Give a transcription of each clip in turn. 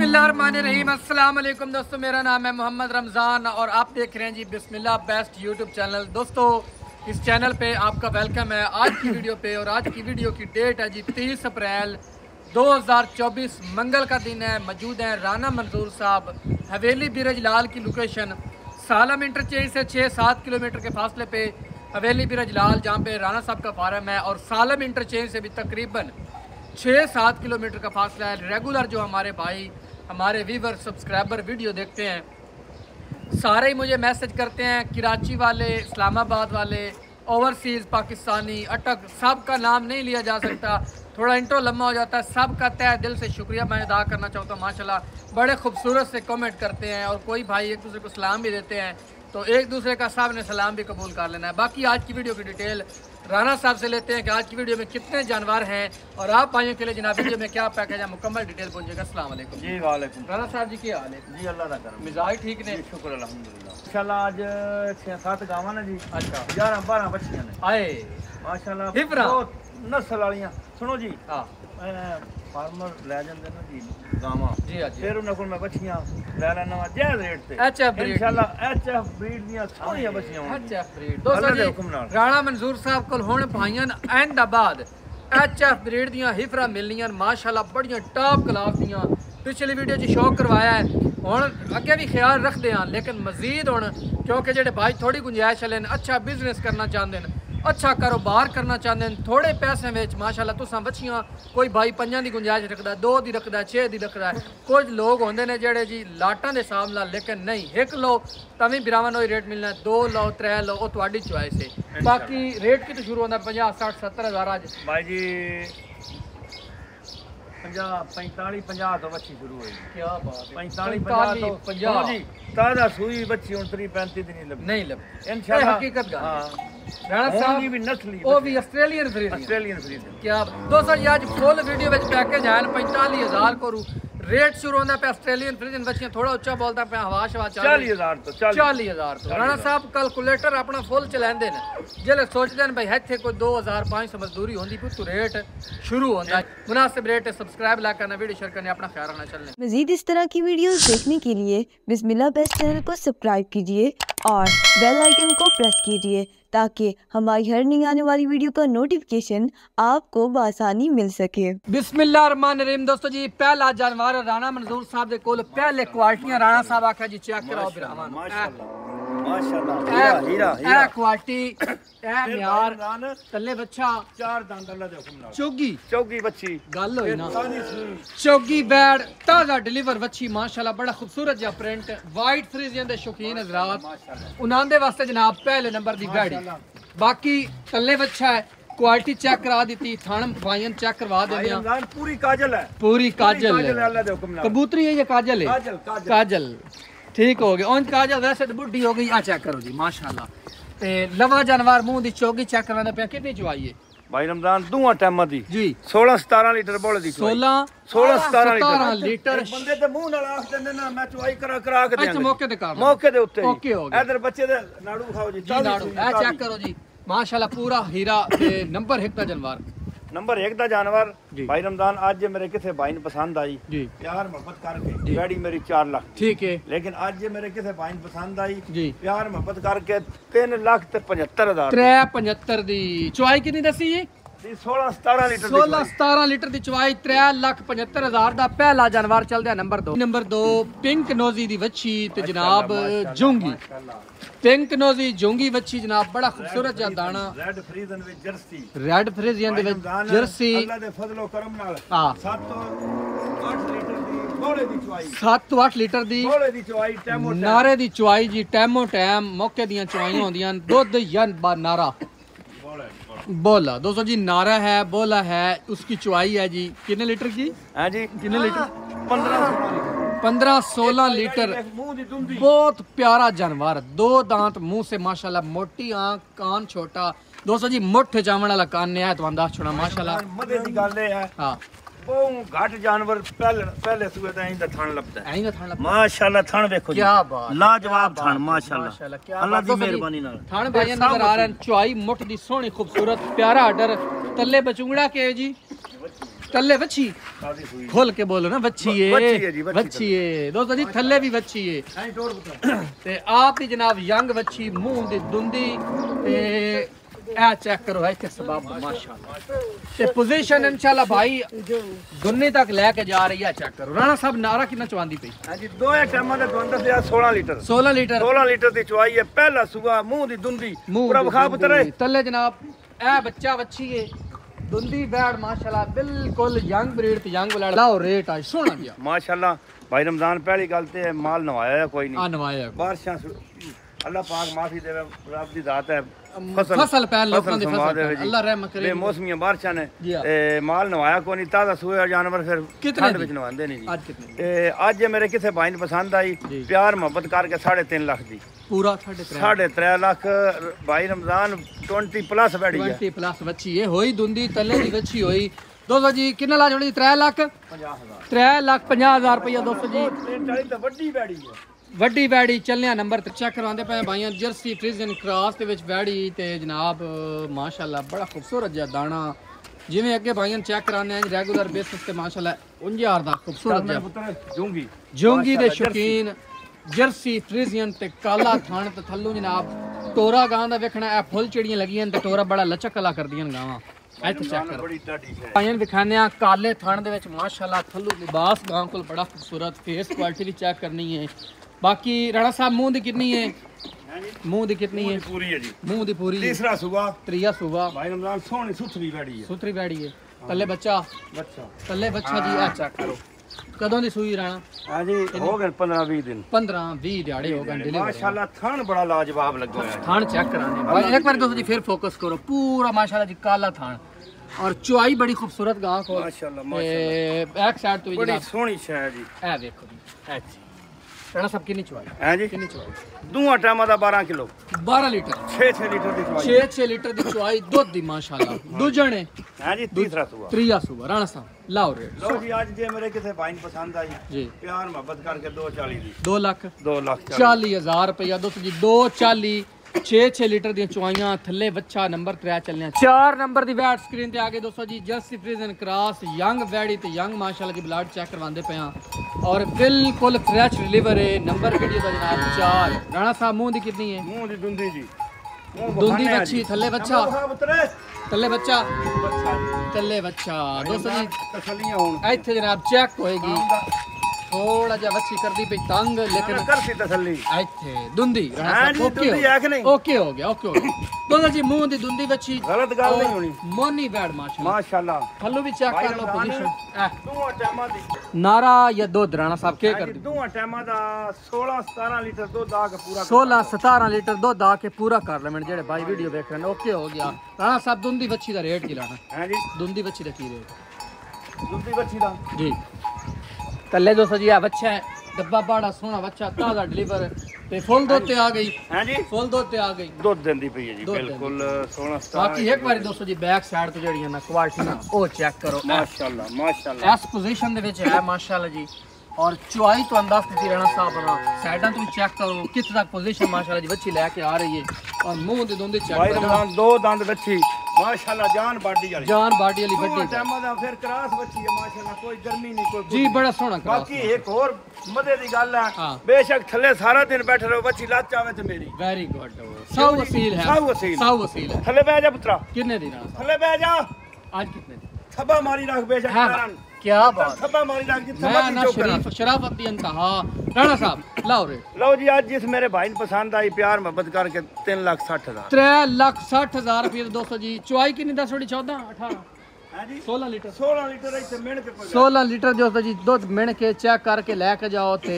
बिस्मिल्ला अस्सलाम वालेकुम दोस्तों, मेरा नाम है मोहम्मद रमज़ान और आप देख रहे हैं जी बिस्मिल्ला बेस्ट यूट्यूब चैनल। दोस्तों इस चैनल पे आपका वेलकम है आज की वीडियो पे, और आज की वीडियो की डेट है जी 30 अप्रैल 2024 मंगल का दिन है। मौजूद है राणा मंजूर साहब, हवेली बिरजलाल की लोकेशन सालम इंटरचेंज से 6-7 किलोमीटर के फासले पर हवेली बिरजलाल, जहाँ पे राणा साहब का फार्म है, और सालम इंटरचेंज से भी तकरीबन 6-7 किलोमीटर का फासला है। रेगुलर जो हमारे भाई, हमारे व्यूवर, सब्सक्राइबर वीडियो देखते हैं, सारे ही मुझे मैसेज करते हैं, कराची वाले, इस्लामाबाद वाले, ओवरसीज़ पाकिस्तानी, अटक, सब का नाम नहीं लिया जा सकता, थोड़ा इंट्रो लम्बा हो जाता है। सब का तहे दिल से शुक्रिया मैं अदा करना चाहता हूँ। माशाल्लाह बड़े खूबसूरत से कमेंट करते हैं और कोई भाई एक दूसरे को सलाम भी देते हैं, तो एक दूसरे का सामने सलाम भी कबूल कर लेना है। बाकी आज की वीडियो की डिटेल राणा साहब से लेते हैं कि आज की वीडियो में कितने जानवर हैं और आप भाइयों के लिए जनाब वीडियो में क्या पैकेज है, मुकम्मल डिटेल पहुंचेगा। अस्सलाम वालेकुम जी। वालेकुम। राणा साहब जी क्या हाल है जी? अल्लाह का करम। मिजाज ठीक ने? शुक्र अल्हम्दुलिल्लाह। इंशाल्लाह आज 6-7 गावां ने जी। अच्छा 11-12 बच्चियां ने आए माशाल्लाह, हिफरा नस्ल वालियां। सुनो जी, हां फार्मर ले जांदे ने जी गावां जी, फिर उन्हां कोल मैं बच्चियां ले लेना जायज रेट ते। अच्छा ब्रीड इंशाल्लाह, अच्छा ब्रीड दियां सोहणियां बच्चियां होण। अच्छा ब्रीड दोस्तों जी, राणा मंजूर साहब कोल हुण भाइयां अहमदाबाद HF ब्रीड दियां हिफरा मिलनियां माशाल्लाह, बड़ियां टॉप क्लास दियां। पिछली वीडियो जी शौक करवाया है, हुण अगे भी ख्याल रखते हैं, लेकिन मजीद हुण क्योंकि जेडे भाई थोड़ी गुंजाइश लेन, अच्छा बिजनेस करना चाहते हैं, अच्छा कारोबार करना चाहते हैं, थोड़े पैसे में माशाल्लाह तुसां बच्चियां, कोई भाई 5 की गुंजाइश रखता, 2 की रखता, 6 की रखता है। कुछ लोग होंगे ने जेडे जी लाटां के हिसाब नाल, लेकिन नहीं, 1 लो तभी बिरावन रेट मिलना, 2 लो, 3 लो, वो तुहाडी चॉइस है। बाकी रेट कितने शुरू होता है? 50, 60, 70 हज़ार आज भाई जी, 45, 50 तो बच्ची शुरू हुई। क्या बात है, 45, 50 जी। ताज़ा सूई बच्ची 39-35 दिन नहीं लगी इंशाल्लाह, हकीकत का। राणा साहब भी नस्ली, वो भी ऑस्ट्रेलियन फ्रीजियन। क्या दोस्तों ये आज फुल वीडियो में पैकेज है 45,000 को रेट शुरू होना पे। ऑस्ट्रेलियन फ्रीजियन बच्चियां थोड़ा उच्चा बोलता पे, हवा शवा 40,000 तो। राणा साहब कैलकुलेटर अपना फुल चलाते हैं, जिले सोचते हैं भाई इतने कोई 2,500 मजदूरी होती भी तो रेट शुरू होता मुनासिब रेट है। सब्सक्राइब ला करना, वीडियो शेयर करना, अपना ख्याल रखना। चलने मजीद इस तरह की वीडियोस देखने के लिए बिस्मिल्ला बेस्ट चैनल को सब्सक्राइब कीजिए और बेल आइकन को प्रेस कीजिए ताकि हमारी हर नई आने वाली वीडियो का नोटिफिकेशन आपको बआसानी मिल सके। बिस्मिल्लाह रहमान रहीम। दोस्तों जी पहला जानवर राणा मंजूर साहब दे कोल, पहले क्वालिटियां राणा साहब आखिया जी चेक कराओ बिरामान। माशाल्लाह हीरा हीरा क्वालिटी ए यार, तल्ले बच्चा 4 दांत अल्लाह दे हुक्म नाल, चौगी बच्ची गल होई ना, चौगी बैड ताजा डिलीवर बच्ची माशाल्लाह, बड़ा खूबसूरत जिहा प्रिंट। वाइट फ्रीजियन दे शौकीन हजरात, उन्हां दे वास्ते जनाब पहले नंबर दी गाड़ी। बाकी तल्ले बच्चा है, क्वालिटी चेक करा दी थी, थान भाईन चेक करवा देना। पूरी काजल है। कबूतरी है या काजल है? काजल ठीक हो गया। और काजल वैसे तो बुढ़ी हो गई। आ चेक करो जी माशाल्लाह, ते लवा जानवर मुंह दी चौकी चेक करवाना पे। कितनी चवाई है भाई रमजान? दूसरा टाइम दी जी 16-17 लीटर बोल दी। 16-17 लीटर बंदे ते मुंह नाल आख देने ना, मैं चवाई करा के देंगे मौके दे उत्ते। ओके हो गया। इधर बच्चे दे नाड़ू खाओ जी, नाड़ू आ चेक करो जी माशाल्लाह, पूरा हीरा। नंबर 1 दा जानवर भाई रमजान आज मेरे किसे भाई ने पसंद आई जी, प्यार मोहब्बत करके गाड़ी मेरी 4 लाख ठीक है, लेकिन आज मेरे किसे भाई ने पसंद आई जी, प्यार मोहब्बत करके 3,75,000 3,75,000 दी। चवाई कितनी दसी है? 16-17 लीटर 16-17 लीटर दी चवाई, 3,75,000 दा। पहला जानवर चलदा नंबर 2 पिंक नोजी दी वच्छी ते जनाब जूंगी। पिंक नोजी जूंगी बच्ची जनाब, बड़ा खूबसूरत जा दाना। रेड फ्रीजियन दे विच जर्सी। अल्लाह दे फजलो करम नाल 7-8 लीटर दी बोले दी चवाई, 7-8 लीटर दी बोले दी चवाई, टैमो टैम नारे दी चवाई जी, टैमो टैम मौके दियां चवाईयां होंदियां। दुध यन बा नारा बोला दोस्तों जी, नारा है बोला है, उसकी चवाई है जी। कितने लीटर की है जी? कितने लीटर? 15-16 लीटर। बहुत प्यारा जानवर, 2 दांत मुंह से माशाल्लाह, मोटी आंख, कान छोटा। दोस्तों जी मुठ जावण वाला कान ने तो अंदाज छोड़ा माशाल्लाह, मजे दी गल है। हां बहुत घाट जानवर पहले सूए दा इंदा थान लबदा है, इंदा थान लबदा माशाल्लाह। थान देखो जी, क्या बात, लाजवाब थान माशाल्लाह, अल्लाह दी मेहरबानी नाल थान भाई नजर आ रहे हैं। चुआई मुठ दी सोहनी खूबसूरत प्यारा आर्डर। तल्ले बचुंगड़ा के जी थल्ले बच्ची खोल के बोलो ना बच्ची है दोस्तों जी थल्ले भी बच्ची है। आप ही जनाब यंग बच्ची मुंह दी दुंदी ए चेक करो है सबब माशाल्लाह ते पोजीशन इंशाल्लाह भाई दुन्नी तक लेके जा रही है। चेक करो राणा साहब नारा कितना चवांदी पई हां जी दोए टाइम दे दुंदा से 16 लीटर दी चवाई है। पहला सुबह मुंह दी दुंदी पूरा वखा पतरे तले जनाब ए बच्चा बच्ची है दुंदी बैड माशाल्लाह बिल्कुल यंग ब्रीड ते यंग लड़ लाओ रेट आज सोना गया माशाल्लाह भाई रमजान पहली गल ते माल नवाया कोई नहीं नवाया बारिशां अल्लाह पाक माफी देवे रब दी दात है फसल पहले लोगों दी फसल अल्लाह रहमत करे बेमौसमी बारिशां ने माल नवाया को नहीं ताजा सूए जानवर फिर कितने विच नवांदे नहीं जी। आज कितने ए आज ये मेरे किसे भाई ने पसंद आई प्यार मोहब्बत करके 3.5 लाख दी पूरा 3.5 लाख भाई रमजान 20 प्लस बैठी है 20 प्लस बच्ची है होई दुंदी तले दी बच्ची होई दोस्तों जी किन्ना ला जोड़ी 3 लाख 50 हज़ार रुपया दोस्तों जी तो बड़ी बैठी है वड्डी बैड़ी चलने नंबर चेक करवाते पे भाइयां जर्सी फ्रीजियन क्रॉस दे विच बैड़ी ते जनाब माशाल्लाह बड़ा खूबसूरत जिहा दाना जिवें अगे भाइयां चेक कराने हैं रेगुलर बेसिस ते माशाल्लाह 49 दा खूबसूरत जिहा जोंगी जोंगी दे शौकीन जर्सी फ्रीजियन ते काला थान ते थल्लों जनाब टोरा गां दा वेखना ए फुल चिड़ियां लगियां ते टोरा बड़ा लचक कला करदियां गावां ऐसे चेक करो बड़ी टाडी है भाइयां दिखाने आ काले थान दे विच माशाल्लाह थल्लों लिबास गां कोल बड़ा खूबसूरत फेस क्वालिटी भी चेक करनी है। बाकी राणा साहब मुंह दी कितनी है मुंह दी कितनी है पूरी है जी मुंह दी पूरी तीसरा सूबा त्रिया सूबा भाई रमजान सोहनी सुथरी बैठी है तल्ले बच्चा जी आ चेक करो कदों दी सूई राणा हां जी हो गए 15-20 दिन दिहाड़े हो गए माशाल्लाह थान बड़ा लाजवाब लगा है थान चेक कराने भाई एक बार दोस्तों जी फिर फोकस करो पूरा माशाल्लाह जी काला थान और चुआई बड़ी खूबसूरत गां को माशाल्लाह माशाल्लाह बैक साइड तो बड़ी सोहनी शहर जी ए देखो जी राणा साहब कितनी चवाई है जी कितनी चवाई दूआ टाइम दा 12 किलो 12 लीटर 6-6 लीटर दी चवाई 6-6 लीटर दी चवाई दूध दी माशाल्लाह दूजणे है जी तीसरा सूबा त्रिया सूबा राणा साहब लाओ रेट लो जी आज जे मेरे किसे भाई पसंद आई जी प्यार मोहब्बत करके 240 दी 2,40,000 रुपया दोस्त जी 240 6-6 लीटर दी चवाइयां थल्ले बच्चा नंबर 3 चलने 4 नंबर दी बैट स्क्रीन ते आगे दोस्तों जी जर्सी फ्रीजियन क्रॉस यंग वैडी ते यंग माशाल्लाह जी ब्लड चेक करवांदे पे हां और बिल्कुल फ्रेश रिलीवर है नंबर वीडियो दा जनाब 4 राणा साहब मुंह दी कितनी है मुंह दी दुंदी जी दुंदी बच्ची थल्ले बच्चा दोस्तों जी तसल्लियां होन इथे जनाब चेक होएगी थोड़ा जा बच्ची कर दी पे तंग लेकिन कर सी तसल्ली आथे दुंदी ओके आख नहीं ओके हो गया दोनों जी मुंह दी दुंदी बच्ची गलत गल नहीं होनी मोनी बैड माशाल्लाह थल्लो भी चेक कर लो पोजीशन दूआ टाइम दी नारा या दूध राणा साहब के कर दी दूआ टाइम दा 16-17 लीटर दूध दा के पूरा 16-17 लीटर दूध दा के पूरा कर ले मेरे जेड़े भाई वीडियो देख रहे हैं ओके हो गया राणा साहब दुंदी बच्ची दा रेट किलाना हां जी दुंदी बच्ची दा की रेट दुंदी बच्ची दा जी तले दोस्तों जी बच्चा है डब्बा बड़ा सोहना बच्चा ताजा डिलीवर ते फुल दूध ते आ गई हैं जी फुल दूध ते आ गई दूध देंदी पई है जी बिल्कुल 16-17 बाकी एक बारी दोस्तों जी बैक साइड तो जड़ियां ना क्वालिटी ना ओ चेक करो माशाल्लाह माशाल्लाह इस पोजीशन दे विच है माशाल्लाह जी और चुआई तो अंदाज दी राणा साहब ना साइडां तो चेक करो किस तक पोजीशन माशाल्लाह जी बच्ची लेके आ रही है और मुंह दे दोंदे चेक भाई रमजान दो दंद बच्ची माशाल्लाह जान बाडी वाली बड्डी टाइम दा फिर क्रॉस बच्ची है माशाल्लाह कोई गर्मी नहीं कोई जी बड़ा सोहना क्रॉस बाकी एक और मजे दी गल है बेशक थल्ले सारा दिन बैठे रहो बच्ची लात चावे ते मेरी वेरी गुड सब वसील है थल्ले बैठ जा पुत्रा कितने दिन थल्ले बैठ जा आज कितने दिन थब्बा मारी रख बेशक कारण क्या बात थब्बा मारी रख जी थब्बा ना शरीफ शराफत दी इंतहा राणा साहब लाओ रे लाओ जी आज जिस मेरे भाई ने पसंद आई प्यार मोहब्बत करके 3,60,000 3,60,000 रुपये दोस्तों जी चुआई कितनी दस थोड़ी 14-18 हां जी 16 लीटर ऐसे मेन के 16 लीटर दोस्तों जी दूध मेन के चेक करके लेके जाओ ते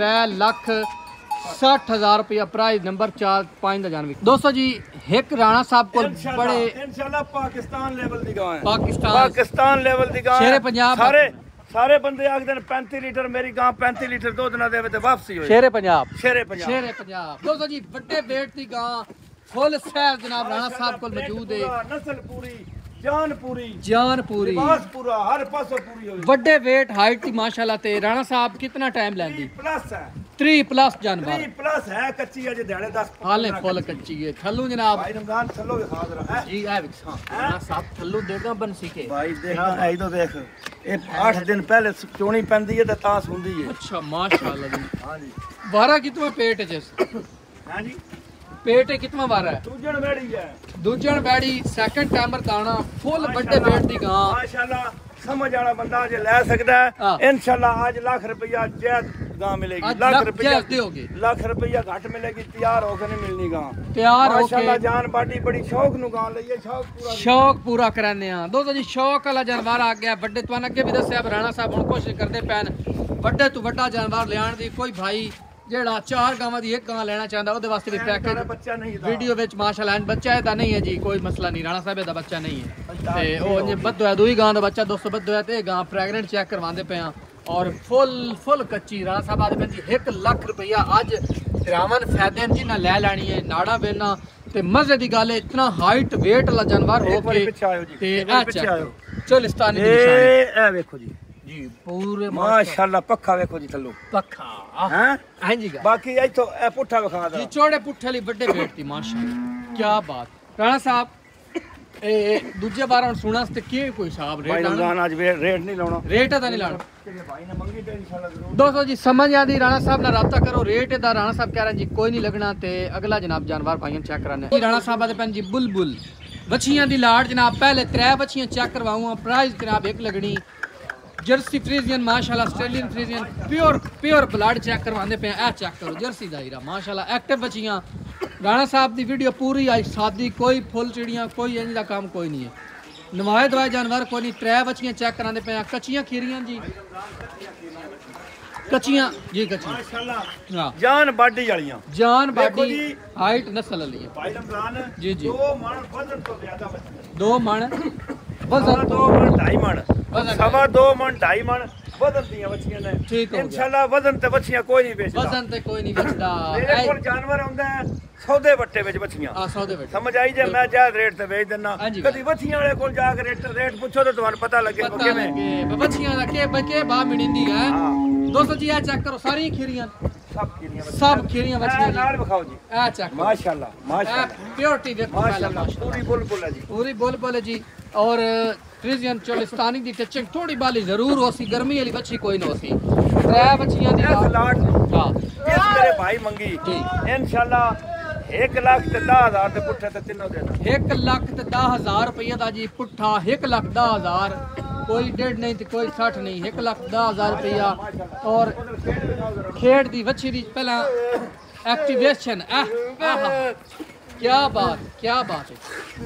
3,60,000 रुपया प्राइस नंबर 4-5 दा जानवी दोस्तों जी एक राणा साहब को बड़े इंशाल्लाह पाकिस्तान लेवल दी गां है शेरे पंजाब सारे बंदे आखदे ने 35 लीटर मेरी गां 35 लीटर दूध ना देवे ते वापसी होए शेरे पंजाब दोस्तों जी बड़े वेट दी गां फुल साइज जनाब राणा साहब कोल मौजूद है नस्ल पूरी जान पूरी हर पासों पूरी होई। बड़े वेट हाइट दी माशाल्लाह ते राणा साहब कितना टाइम लैंदी? 3+ जानवर 3+ है कच्ची अजे ढाड़े 10 हाले फुल कच्ची है थल्लू जनाब भाई रमजान थल्लू हाजिर है जी है विखा राणा साहब थल्लू देगा बनसी के भाई देखा ऐ तो देख ए 8 दिन पहले चोणी पेंदी है ते तास हुंदी है। अच्छा माशाल्लाह जी हां जी बारा कितवा पेट है जैसे? हां जी पेट कितना बार है? दूजन बैड़ी है। दूजन बैड़ी सेकंड टाइमर दाना फुल बड़े पेट दी गां माशाल्लाह समझ वाला बंदा जे ले सकदा है इंशाल्लाह आज लाख रुपया जैद गां मिलेगी। लाख रुपया दोगे? लाख रुपया घाट मिलेगी तैयार होके नहीं मिलनी गां तैयार होके माशाल्लाह जान बाटी बड़ी शौक नु गां लईए शौक पूरा कराने हां। दोस्तों जी शौक वाला जानवर आ गया बड़े तुहानू अगे भी दस्या राणा साहब हुण कोशिश करदे पैन बड़े तो बड़ा जानवर लेआन दी। कोई भाई जेड़ा 4 गांव दी एक गां लेना चाहंदा ओदे वास्ते भी पैकेज बच्चा नहीं है वीडियो विच माशाल्लाह बच्चा है ता नहीं है जी कोई मसला नहीं राणा साहब दा बच्चा नहीं है ते ओ जे बद्दो है दूई गां दा बच्चा 200 बद्दो है ते गां प्रेग्नेंट चेक करवांदे पे हां और फुल कच्ची राणा साहब आदमी जी 1 लाख रुपया आज रावण फैदन जी ना ले लेनी है नाड़ा बेना ते मजे दी गल है इतना हाइट वेट वाला जानवर हो के ते आ जाओ चलिस्तानी ए ए देखो जी जी पूरे माशाल्लाह पक्का देखो जी थल्लो पक्का हैं हां जी बाकी ए तो ए पुठा दिखा दो जी चौड़े पुठे ली बड़े पेट दी माशाल्लाह क्या बात राणा साहब ए दूजे बार हुन सुनास ते के कोई साहब रेट भाई राणा आज रेट नहीं लाणो रेट दा नहीं लाणो तेरे भाई ने मंगी ते इंशाल्लाह जरूर। दोस्तों जी समझ आंदी राणा साहब ना राब्ता करो रेट दा राणा साहब कह रहे जी कोई नहीं लगना ते अगला जनाब जानवर भाईयां चेक कराने जी राणा साहब दे पेन जी बुलबुल बछियां दी लाड़ जनाब पहले 3 बछियां चेक करवाऊं प्राइस जनाब एक लगनी जर्सी फ्रीजियन माशाल्लाह Australian Friesian pure blood check करवाने पे ऐ चेक करो जर्सी दायरा माशाल्लाह एक्टिव बचियां राणा साहब दी वीडियो पूरी आई सादी कोई फुल चिड़ियां कोई इंज दा काम कोई नहीं है नवाए दवाए जानवर कोई नहीं 3 बचियां चेक कराने पे कच्चियां खीरियां जी कच्चियां जी कच्चियां माशाल्लाह जान बाडी वालियां जान बाडी हाइट नस्ल वाली भाई रमजान जी जी 2 मन वजन तो ज्यादा बचदा 2 मन वजन 2 मन 2.5 मन 2.5 मन वजन दिया बच्चियां ने ठीक है इंशाल्लाह वजन ते बच्चियां कोई नहीं बेचदा वजन ते कोई नहीं बेचदा मेरे कोल जानवर आंदा है सौदे बट्टे विच बच्चियां हां सौदे बट्टे समझ आई जे मैं जायज रेट ते बेच देना कदी बच्चियां वाले कोल जाके रेट पूछो ते तुम्हें पता लगे के में बच्चियां दा के भाव मिलिंदी है। दोस्तों जी आ चेक करो सारी खीरियां सब खीरियां बच्चियां नाल दिखाओ जी आ चेक माशाल्लाह माशाल्लाह प्योरिटी देखो माशाल्लाह पूरी बुलबुल है जी पूरी बुलबुल है जी और फ्रीजियन चोलिस्तानी दी टचिंग थोड़ी बाली जरूर होसी गर्मी वाली बच्ची कोई न होसी 3 बच्चियां दी लाट हां इस मेरे भाई मंगी इंशाल्लाह 1 लाख ते 10,000 ते पुट्ठे ते तीनों देना 1 लाख ते 10,000 रुपया दा जी पुट्ठा 1,10,000 कोई 1.5 नहीं ते कोई 60 नहीं 1,10,000 रुपया और खेड़ दी बच्ची दी पहला एक्टिवेशन क्या बात है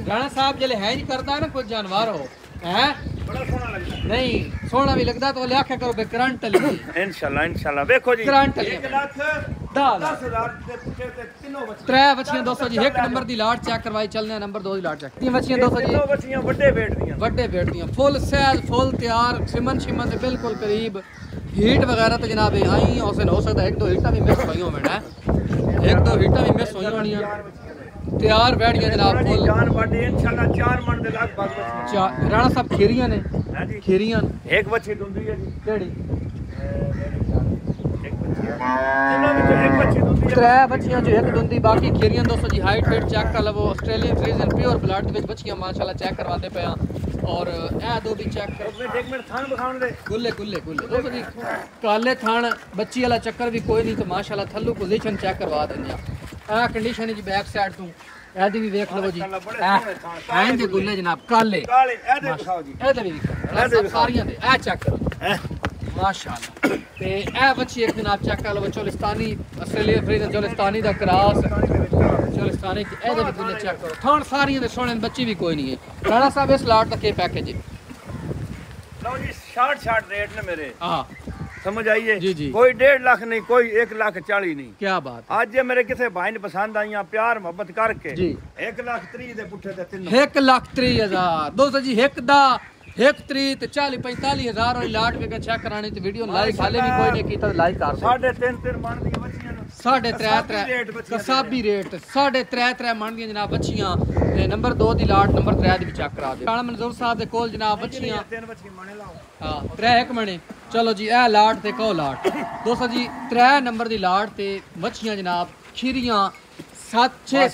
राणा साहब जले है ही करदा ना कोई जानवर हो है बड़ा सोना लगदा नहीं सोना भी लगदा तो ले आखे करो बे करंट ली इंशाल्लाह देखो जी करंट 1,10,000 ते पुछे ते तीनों बच्चियां 3 बच्चियां दोस्तों जी एक नंबर दी लाट चेक करवाई चलने नंबर 2 दी लाट चेक तीन बच्चियां दोस्तों जी तीनों बच्चियां बड़े वेट दियां फुल साइज फुल तैयार सिमन दे बिल्कुल करीब हीट वगैरह तो जनाब आई औसन हो सकदा एक दो हीटा भी मिस होई होना है तैयार बैठ गया जनाब फुल जान बाटे इंशाल्लाह 4 मन दे लाख बाग बच्चियां राणा साहब खीरियां ने हां जी खीरियां एक बच्ची दुंदी है जी केड़ी एक बच्ची तीनों में एक बच्ची दुंदी 3 बच्चियां जो एक दुंदी बाकी खीरियां दोस्तों जी हाइट वेट चेक कर लवो ऑस्ट्रेलियन फ्रीजियन प्योर ब्लड दे विच बच्चियां माशाल्लाह चेक करवांदे पे हां और ए दो भी चेक करो एक मिनट थान दिखाण दे गुल्ले दोस्तों जी काले थान बच्ची वाला चक्कर भी कोई नहीं तो माशाल्लाह थल्लू पोजीशन चेक करवा देने आ कंडीशन जी बैक साइड तू एदी भी देख लो जी हैं जे गुल्ले जनाब काले एदे दिखाओ जी एदे सारियां दे ए चेक करो माशाल्लाह ते ए बच्ची एक जनाब चेक कर लो चोलिस्तानी ऑस्ट्रेलिया फ्रीजन चोलिस्तानी दा क्रास चोलिस्तानी के एदे भी गुल्ले चेक करो थान सारियां दे सोने बच्ची भी कोई नहीं है राणा साहब इस लाट दा के पैकेज है लो जी शार्ट रेट ने मेरे हां समझ आई है कोई 1.5 लाख नहीं कोई 1,40,000 नहीं क्या बात आज ये मेरे किसे भाई ने पसंद आई प्यार मोहब्बत करके 1,30,000 दे पुठे ते तीनों 1,30,000 दोस्तों जी एक दा 1,30,000 ते 40-45,000 और लाट के चेक कराने ते वीडियो लाइक हाले भी कोई ने कीता लाइक कर 3.5 मन दी बच्चियां साढ़े त्रै त्रै कसाबी रेट साढ़े त्रै त्रै मन दियां जनाब बच्चियां नंबर 2 दी लाट नंबर 3 दी चेक करा दे राणा मंजूर साहब दे कोल जनाब बच्चियां हां त्रै एक मणे चलो जी ए लाट ते को लाट दोस्तों जी 3 नंबर दी लाट ते बच्चियां जनाब खीरियां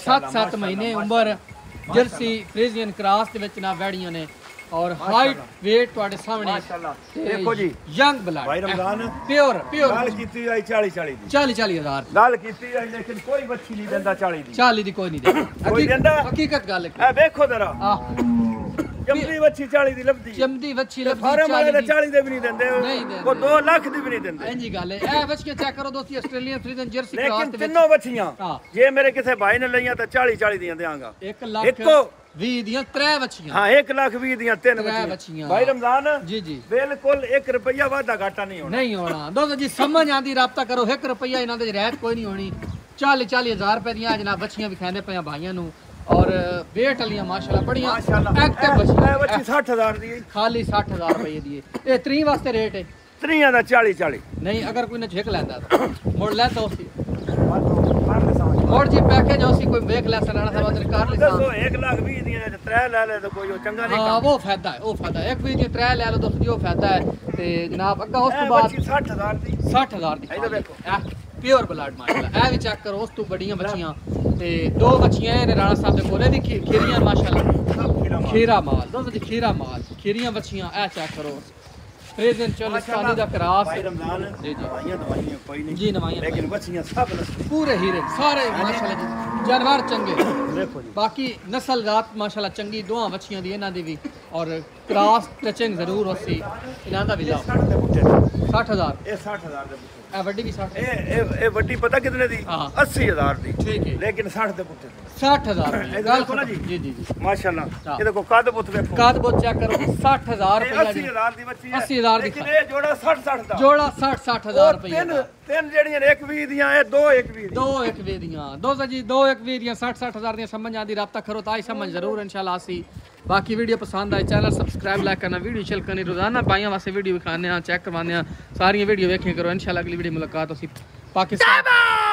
7 महीने उम्र जर्सी फ्रीजियन क्रास दे विच ना वैड़ियां ने और हाइट वेट ਤੁਹਾਡੇ ਸਾਹਮਣੇ ਦੇਖੋ ਜੀ ਯੰਗ ਬਲੱਡ ਭਾਈ ਰਮਜ਼ਾਨ ਪਿਓਰ ਪਿਓਰ ਨਾਲ ਕੀਤੀ ਆਈ 40 ਦੀ 40,000 ਨਾਲ ਕੀਤੀ ਆਈ ਲੇਕਿਨ ਕੋਈ ਬੱਚੀ ਨਹੀਂ ਦਿੰਦਾ 40 ਦੀ ਕੋਈ ਨਹੀਂ ਦਿੰਦਾ ਕੋਈ ਦਿੰਦਾ ਹਕੀਕਤ ਗੱਲ ਹੈ ਇਹ ਵੇਖੋ ਜ਼ਰਾ ਚਮਦੀ ਬੱਚੀ 40 ਦੀ ਲੱਭਦੀ ਚਮਦੀ ਬੱਚੀ ਲੱਭਦੀ 40 ਦੇ ਵੀ ਨਹੀਂ ਦਿੰਦੇ ਉਹ 2 ਲੱਖ ਦੀ ਵੀ ਨਹੀਂ ਦਿੰਦੇ ਇੰਜੀ ਗੱਲ ਹੈ ਇਹ ਬੱਚੀਆਂ ਚੈੱਕ ਕਰੋ ਦੋਸਤੀ ਆਸਟ੍ਰੇਲੀਅਨ ਫਰੀਜ਼ਨ ਜਰਸੀ ਕ੍ਰਾਸ ਲੇਕਿਨ ਤਿੰਨੋਂ ਬੱਚੀਆਂ ਜੇ ਮੇਰੇ ਕਿਸੇ ਭਾਈ ਨੇ ਲਈਆਂ ਤਾਂ 40 ਦੀਆਂ ਦੇਵਾਂਗਾ 1 ਲੱਖ ਇੱਕੋ 20 दियां 3 बच्चियां हां 1 लाख 20 दियां 3 बच्चियां भाई रमजान जी जी बिल्कुल 1 रुपया वादा घाटा नहीं होना दोस्तों जी समझ आंदी राब्ता करो 1 रुपया इना दे रियायत कोई नहीं होनी 40,000 रुपए दियां जना बच्चियां विखाने पया भाइयां नु और वेट वाली माशाल्लाह बढ़िया एक्टिव बच्ची 60,000 दी खाली 60,000 रुपए दी ए 3 वास्ते रेट है 3 दा 40 नहीं अगर कोई ने झेक लेंदा तो मोड़ ले तो और जी पैकेज होसी कोई देख ले सलाना साहब ने कार ले दो 1 लाख 20 दिया ते 3 ले ले तो कोई वो चंगा नहीं हां वो फायदा है 1 20 3 ले लो तो वो फायदा है ते जनाब अगा उस तो बाद 60,000 दी इधर देखो प्योर ब्लड माशाल्लाह ए भी चेक करो उस तो बड़ियां बच्चियां ते 2 बच्चियां ने राणा साहब दे कोले दी खीरियां माशाल्लाह खीरा माल दोस्तों जी खीरा माल खीरियां बच्चियां ए चेक करो प्रेजेंट चोलिस्तानी दा क्रास रमजान जी जी दवाइयां कोई नहीं जी नवाइयां लेकिन बच्चियां सब पूरे हीरे सारे माशाल्लाह जानवर चंगे देखो जी बाकी नस्ल जात माशाल्लाह चंगी दोहा बच्चियां दी इना दी भी और क्रास टचिंग जरूर होसी इना दा भी 60,000 ए 60,000 दे ए वड्डी भी 60 ए वड्डी पता कितने दी 80,000 दी ठीक है लेकिन 60 दे पुट्टे 60,000 गल को ना जी जी जी माशाल्लाह ये देखो काद बुत देखो काद बुत चेक करो 60,000 रुपया 80,000 दी बच्ची 80,000 दी लेकिन ये जोड़ा 60,000 दा जोड़ा 60,000 रुपया तीन जेड़ियां 120 दियां ए 2 120 दियां दोस्तों जी 2 120 दियां 60,000 दियां समझ आंदी राब्ता करो ताई समझ जरूर इंशाल्लाह आसी बाकी वीडियो पसंद आए चैनल सब्सक्राइब लाइक करना वीडियो शेयर करनी रोजाना भाइयों वास्ते वीडियो दिखाने सारियां वीडियो देखिया करो इंशाल्लाह अगली वीडियो मुलाकात होसी पाकिस्तान